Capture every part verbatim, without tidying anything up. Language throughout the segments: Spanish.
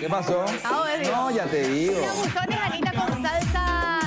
¿Qué pasó? Ah, no, ya te digo. Tirabuzones Anita con salsa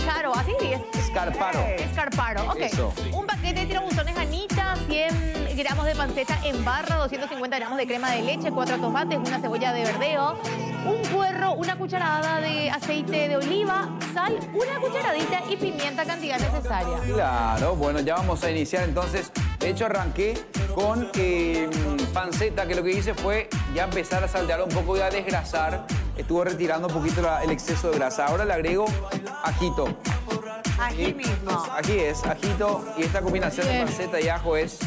Scarparo, ¿así es? Scarparo. Scarparo, ok. Eso. Un paquete de tirabuzones Anita, cien gramos de panceta en barra, doscientos cincuenta gramos de crema de leche, cuatro tomates, una cebolla de verdeo, un puerro, una cucharada de aceite de oliva, sal, una cucharadita y pimienta, cantidad necesaria. Claro, bueno, ya vamos a iniciar entonces. De hecho, arranqué con eh, panceta, que lo que hice fue ya empezar a saltear un poco y a desgrasar. Estuve retirando un poquito la, el exceso de grasa. Ahora le agrego ajito. Ají y, mismo. Ají es, ajito. Y esta combinación bien de panceta y ajo es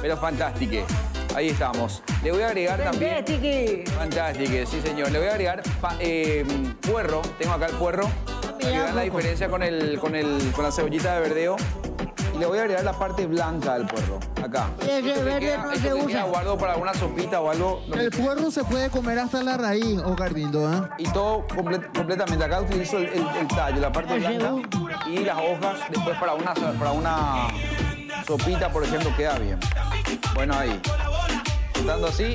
pero fantástica. Ahí estamos. Le voy a agregar también... Fantástico. Fantástico, sí, señor. Le voy a agregar pa, eh, puerro. Tengo acá el puerro. Vean la diferencia con, el, con, el, con la cebollita de verdeo. Y le voy a agregar la parte blanca del puerro. Acá. El verde queda, no se usa. Guardo para una sopita o algo. No, el puerro se puede comer hasta la raíz, Oscar Lindo, ¿eh? Y todo comple completamente. Acá utilizo el, el, el tallo, la parte blanca y las hojas. Después para una, para una sopita, por ejemplo, queda bien. Bueno, ahí. Juntando así.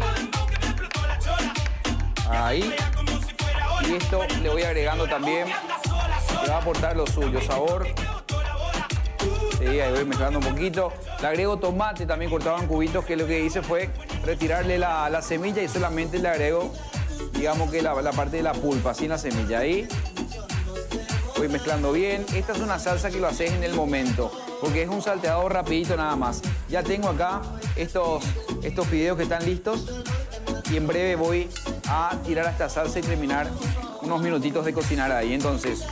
Ahí. Y esto le voy agregando también. Le va a aportar lo suyo, sabor. Sí, ahí voy mezclando un poquito. Le agrego tomate también cortado en cubitos, que lo que hice fue retirarle la, la semilla y solamente le agrego, digamos que la, la parte de la pulpa, sin la semilla. Ahí voy mezclando bien. Esta es una salsa que lo haces en el momento, porque es un salteado rapidito nada más. Ya tengo acá estos, estos fideos que están listos y en breve voy a tirar a esta salsa y terminar unos minutitos de cocinar ahí. Entonces,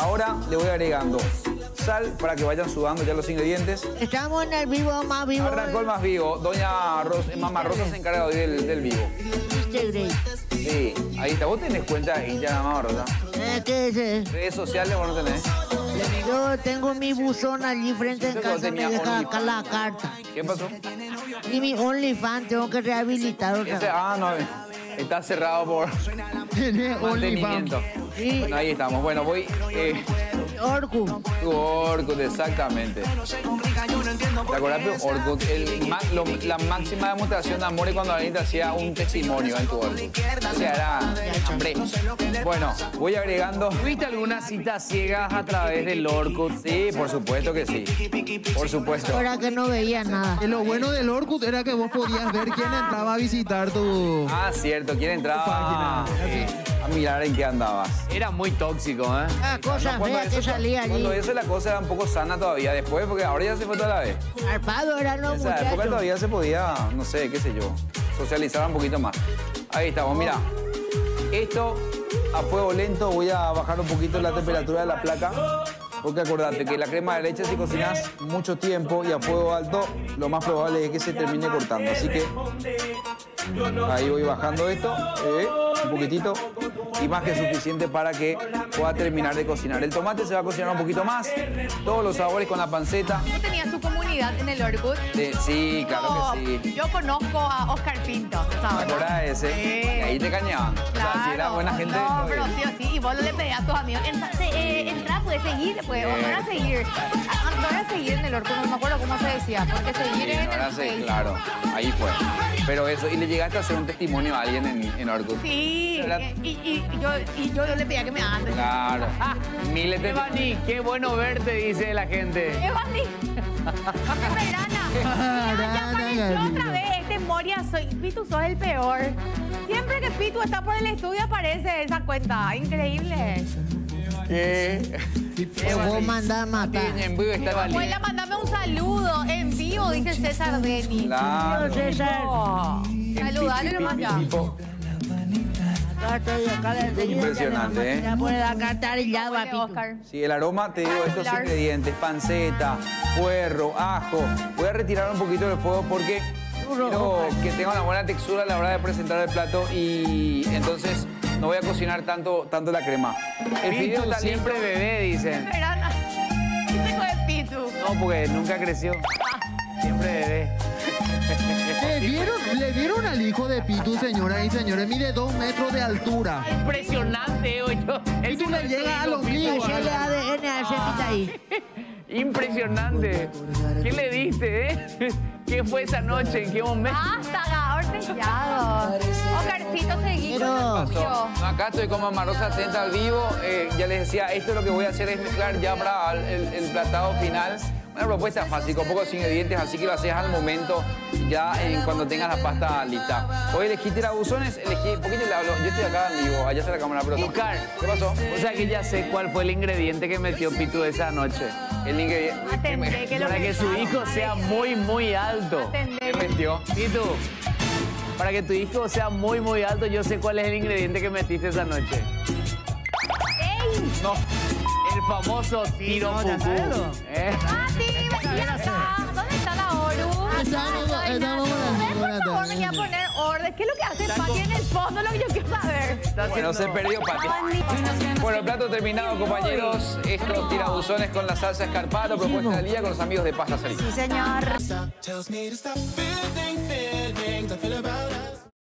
ahora le voy agregando sal para que vayan sudando ya los ingredientes. Estamos en el vivo más vivo. Arrancó el más vivo. Doña Rosa, Mamá Rosa se encarga hoy del, del vivo. Sí, ahí está. ¿Vos tenés cuenta ahí ya, Mamá Rosa? ¿Qué es? ¿Redes sociales vos no tenés? Yo tengo mi buzón allí frente en casa, me deja acá la carta. ¿Qué pasó? Y mi OnlyFans tengo que rehabilitar otra vez. Ah, no, está cerrado por mantenimiento. Sí. Bueno, ahí estamos. Bueno, voy... Eh, Orkut. Tu Orkut, exactamente. ¿Te acordás de Orkut? El, lo, la máxima demostración de amor es cuando Anita hacía un testimonio en tu Orkut. O sea, era hambre. Bueno, voy agregando... ¿Tuviste algunas citas ciegas a través del Orkut? Sí, por supuesto que sí. Por supuesto. Era que no veía nada. Y lo bueno del Orkut era que vos podías ver quién entraba a visitar tu... Ah, cierto, quién entraba... A mirar en qué andabas. Era muy tóxico, ¿eh? Ah, cosas feas que salía allí. Cuando eso la cosa era un poco sana todavía después, porque ahora ya se fue toda la vez. Arpado eran los muchachos. En esa época todavía se podía, no sé, qué sé yo, socializar un poquito más. Ahí estamos, mira. Esto a fuego lento, voy a bajar un poquito la temperatura de la placa, porque acordate que la crema de leche, si cocinas mucho tiempo y a fuego alto, lo más probable es que se termine cortando. Así que ahí voy bajando esto, eh, un poquitito. Y más que suficiente para que pueda terminar de cocinar. El tomate se va a cocinar un poquito más, todos los sabores con la panceta. ¿Tú tenías tu comunidad en el Orkut? De, sí, claro que sí. Yo conozco a Oscar Pinto, ¿sabes? Por ahí ese. Sí. Y ahí te cañaban. Claro, o sea, si era buena gente. No, no pero sí o sí. Y vos le pedías a tus amigos, eh, entra, puedes seguir, pues, eh. no era seguir. No era seguir en el Orkut, no me acuerdo cómo se decía, porque seguir sí, en no era el seguir, claro, ahí fue. Pero eso, ¿y le llegaste a hacer un testimonio a alguien en, en Orkut? Sí, y, y, y, yo, y yo le pedía que me hagan. Claro. Ah, miles de... Evani, qué bueno verte, dice la gente. Evani. Ya apareció otra vez este Moria. Soy... Pitu, sos el peor. Siempre que Pitu está por el estudio aparece esa cuenta. Increíble. ¿Qué? Vos mandá a matar. En vivo está Evani. Abuela, mandame un saludo en vivo, dice César Denis. Claro. César. Saludale nomás ya. Impresionante, ¿eh? Sí, el aroma, te digo, estos ingredientes, panceta, puerro, ajo. Voy a retirar un poquito del fuego porque quiero que tenga una buena textura a la hora de presentar el plato y entonces no voy a cocinar tanto, tanto la crema. El fideo está siempre bebé, dicen. No, porque nunca creció. Siempre bebé. Le dieron, le dieron al hijo de Pitu, señoras y señores, mide dos metros de altura. Impresionante, oye. Pitu le llega a los míos. Impresionante. ¿Qué le diste, eh? ¿Qué fue esa noche? ¿En qué momento? ¡Basta, ordenado! Oscarcito, seguí con el tuyo. No, acá estoy con Mamarosa atenta al vivo. Eh, ya les decía, esto lo que voy a hacer es mezclar ya para el, el platado final. Una propuesta fácil, con pocos ingredientes, así que lo haces al momento, ya en cuando tengas la pasta lista. Hoy elegí tirabuzones, elegí un poquito, le hablo, yo estoy acá en vivo, allá está la cámara, pero... Oscar, ¿qué pasó? O sea que ya sé cuál fue el ingrediente que metió Pitu esa noche. El ingrediente... Atendé, que lo para que su hijo sea muy, muy alto. Atendé. ¿Qué metió? Pitu, para que tu hijo sea muy, muy alto, yo sé cuál es el ingrediente que metiste esa noche. ¡Ey! No. El famoso tiro no, pupú. ¿Eh? Mati, venía acá. ¿Dónde está la Oru? Acá, estamos con la... Por favor, venía a poner orden. ¿Qué es lo que hace Pati en el fondo? Lo que yo quiero saber. Bueno, se perdió Pati. Bueno, el plato terminado, compañeros. Estos tirabuzones con la salsa Scarparo, propuesta del día con los amigos de Pasta Salita. Sí, señor.